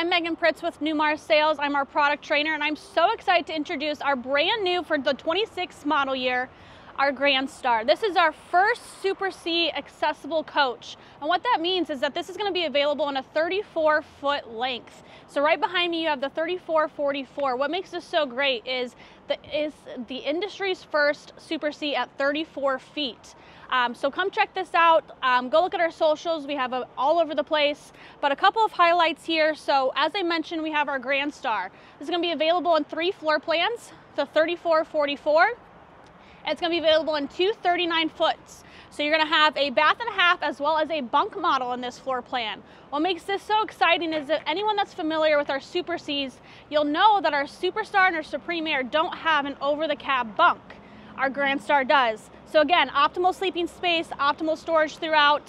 I'm Megan Pritz with Newmar Sales. I'm our product trainer, and I'm so excited to introduce our brand new, for the 26 model year, our Grand Star. This is our first Super C accessible coach. And what that means is that this is going to be available in a 34-foot length. So right behind me you have the 3444. What makes this so great is the industry's first Super C at 34 feet. So come check this out. Go look at our socials. We have all over the place, but a couple of highlights here. So as I mentioned, we have our Grand Star. This is going to be available in 3 floor plans, the 3444. It's going to be available in 2 39-foots. So you're going to have a bath and a half as well as a bunk model in this floor plan. What makes this so exciting is that anyone that's familiar with our Super C's, you'll know that our Superstar and our Supreme Air don't have an over-the-cab bunk. Our Grand Star does. So again, optimal sleeping space, optimal storage throughout.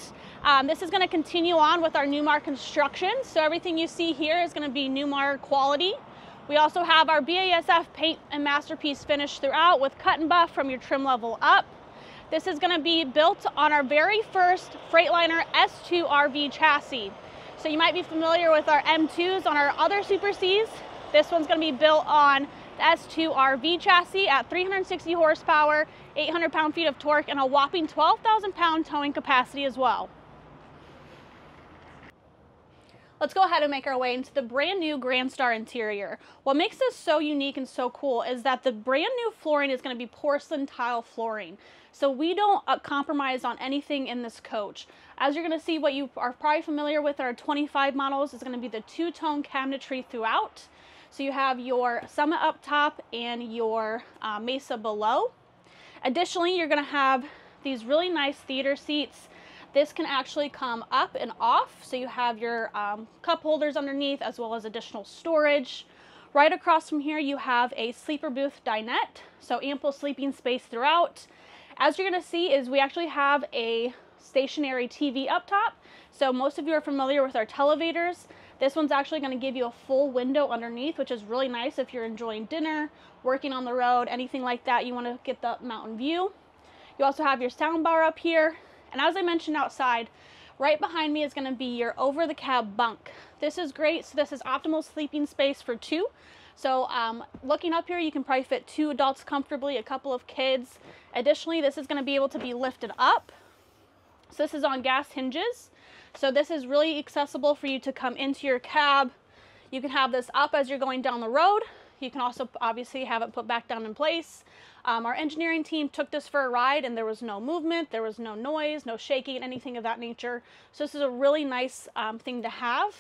This is going to continue on with our Newmar construction. So everything you see here is going to be Newmar quality. We also have our BASF paint and masterpiece finish throughout with cut and buff from your trim level up. This is going to be built on our very first Freightliner S2RV chassis. So you might be familiar with our M2s on our other Super Cs. This one's going to be built on the S2RV chassis at 360 horsepower, 800 pound-feet of torque, and a whopping 12,000 pound towing capacity as well. Let's go ahead and make our way into the brand new Grand Star interior. What makes this so unique and so cool is that the brand new flooring is going to be porcelain tile flooring. So we don't compromise on anything in this coach. As you're going to see, what you are probably familiar with our 25 models is going to be the two-tone cabinetry throughout. So you have your Summit up top and your Mesa below. Additionally, you're going to have these really nice theater seats. This can actually come up and off, so you have your cup holders underneath as well as additional storage. Right across from here you have a sleeper booth dinette, so ample sleeping space throughout. As you're going to see is we actually have a stationary TV up top, so most of you are familiar with our televators. This one's actually going to give you a full window underneath, which is really nice if you're enjoying dinner, working on the road, anything like that. You want to get the mountain view. You also have your sound bar up here. And as I mentioned outside, right behind me is going to be your over-the-cab bunk. This is great. So this is optimal sleeping space for 2. So looking up here, you can probably fit 2 adults comfortably, a couple of kids. Additionally, this is going to be able to be lifted up. So this is on gas hinges. So this is really accessible for you to come into your cab. You can have this up as you're going down the road. You can also obviously have it put back down in place. Our engineering team took this for a ride and there was no movement, there was no noise, no shaking, anything of that nature. So this is a really nice thing to have.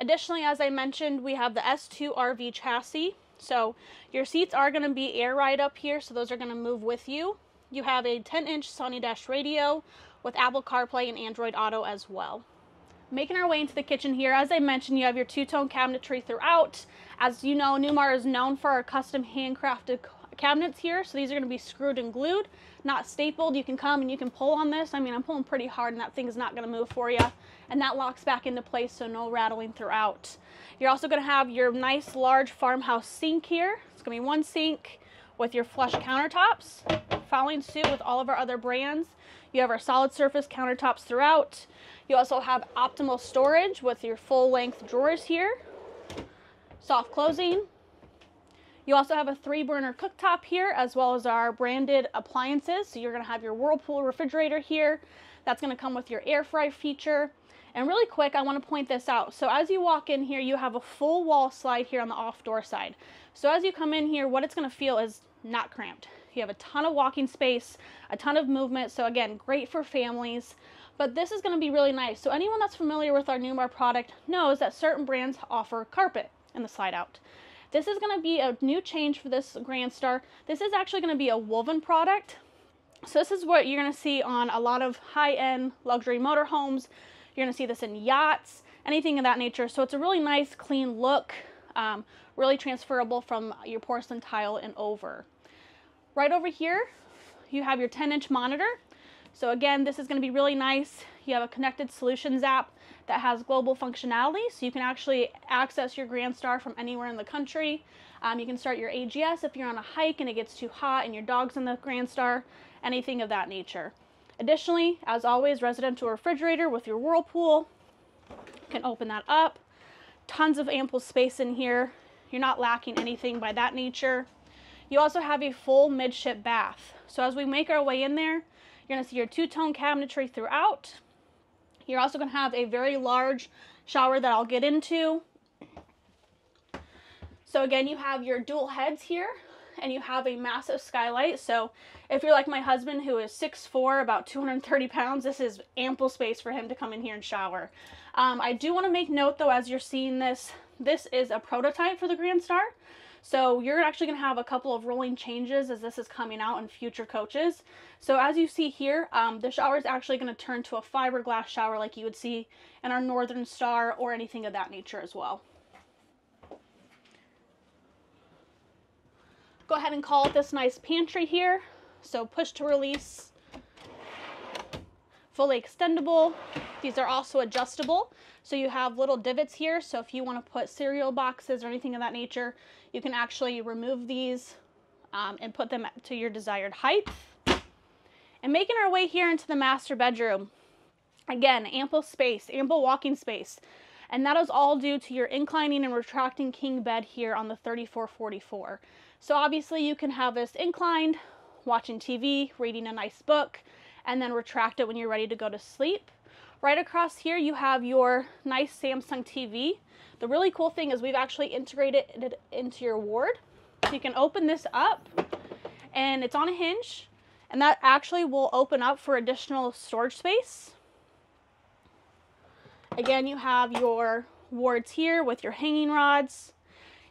Additionally, as I mentioned, we have the S2RV chassis. So your seats are going to be air ride up here, so those are going to move with you. You have a 10-inch Sony dash radio with Apple CarPlay and Android Auto as well. Making our way into the kitchen here, as I mentioned, you have your two-tone cabinetry throughout. As you know, Newmar is known for our custom handcrafted cabinets here, so these are going to be screwed and glued, not stapled. You can come and you can pull on this. I mean, I'm pulling pretty hard and that thing is not going to move for you, and that locks back into place, so no rattling throughout. You're also going to have your nice large farmhouse sink here. It's going to be one sink with your flush countertops. Following suit with all of our other brands, you have our solid surface countertops throughout. You also have optimal storage with your full length drawers here, soft closing. You also have a 3-burner cooktop here as well as our branded appliances. So you're going to have your Whirlpool refrigerator here. That's going to come with your air fry feature. And really quick, I want to point this out. So as you walk in here, you have a full wall slide here on the off door side. So as you come in here, what it's going to feel is not cramped. You have a ton of walking space, a ton of movement. So again, great for families, but this is going to be really nice. So anyone that's familiar with our Newmar product knows that certain brands offer carpet in the slide out. This is going to be a new change for this Grand Star. This is actually going to be a woven product. So this is what you're going to see on a lot of high-end luxury motorhomes. You're going to see this in yachts, anything of that nature. So it's a really nice, clean look, really transferable from your porcelain tile and over. Right over here, you have your 10-inch monitor. So again, this is going to be really nice. You have a connected solutions app that has global functionality, so you can actually access your Grand Star from anywhere in the country. You can start your AGS if you're on a hike and it gets too hot and your dog's in the Grand Star, anything of that nature. Additionally, as always, residential refrigerator with your Whirlpool. You can open that up. tons of ample space in here. You're not lacking anything by that nature. You also have a full midship bath. So as we make our way in there, you're gonna see your two-tone cabinetry throughout. You're also gonna have a very large shower that I'll get into. So again, you have your dual heads here and you have a massive skylight. So if you're like my husband, who is 6'4", about 230 pounds, this is ample space for him to come in here and shower. I do want to make note though, as you're seeing this, this is a prototype for the Grand Star. So you're actually going to have a couple of rolling changes as this is coming out in future coaches. So as you see here, the shower is actually going to turn to a fiberglass shower like you would see in our Northern Star or anything of that nature as well. Go ahead and call it this nice pantry here. So push to release, fully extendable. These are also adjustable. So you have little divots here. So if you want to put cereal boxes or anything of that nature, you can actually remove these and put them to your desired height. And making our way here into the master bedroom. Again, ample space, ample walking space. And that is all due to your inclining and retracting king bed here on the 3444. So obviously you can have this inclined, watching TV, reading a nice book, and then retract it when you're ready to go to sleep. Right across here, you have your nice Samsung TV. The really cool thing is we've actually integrated it into your ward. So you can open this up and it's on a hinge, and that actually will open up for additional storage space. Again, you have your wards here with your hanging rods.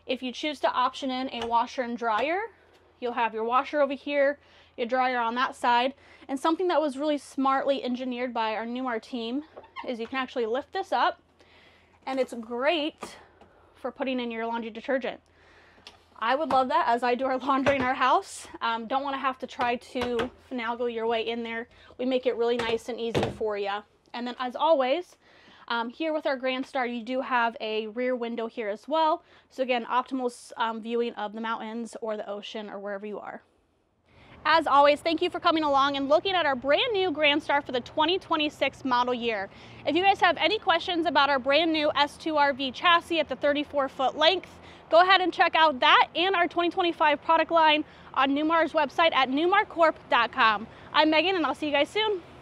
If you choose to option in a washer and dryer, you'll have your washer over here, your dryer on that side. And something that was really smartly engineered by our Newmar team is you can actually lift this up, and it's great for putting in your laundry detergent. I would love that as I do our laundry in our house. Don't want to have to try to finagle your way in there. We make it really nice and easy for you. And then as always, here with our Grand Star, you do have a rear window here as well. So again, optimal viewing of the mountains or the ocean or wherever you are. As always, thank you for coming along and looking at our brand new Grand Star for the 2026 model year. If you guys have any questions about our brand new S2RV chassis at the 34-foot length, go ahead and check out that and our 2025 product line on Newmar's website at newmarcorp.com. I'm Megan, and I'll see you guys soon.